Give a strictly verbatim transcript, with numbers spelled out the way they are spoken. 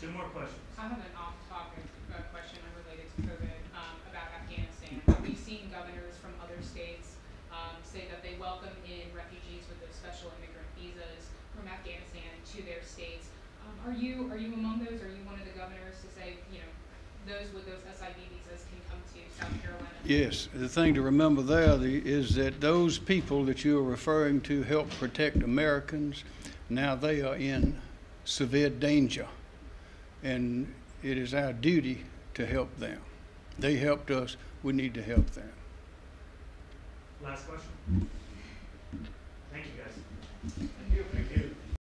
Two more questions. I have an off-topic uh, question unrelated to COVID um, about Afghanistan. We've seen governors from other states um, say that they welcome in refugees with those special immigrant visas from Afghanistan to their states. Um, are you are you among those? Are you one of the governors to say, you know, those with those S I V visas can come to South Carolina? Yes. The thing to remember there the, is that those people that you are referring to help protect Americans. Now they are in severe danger, and it is our duty to help them. They helped us. We need to help them. Last question. Thank you, guys.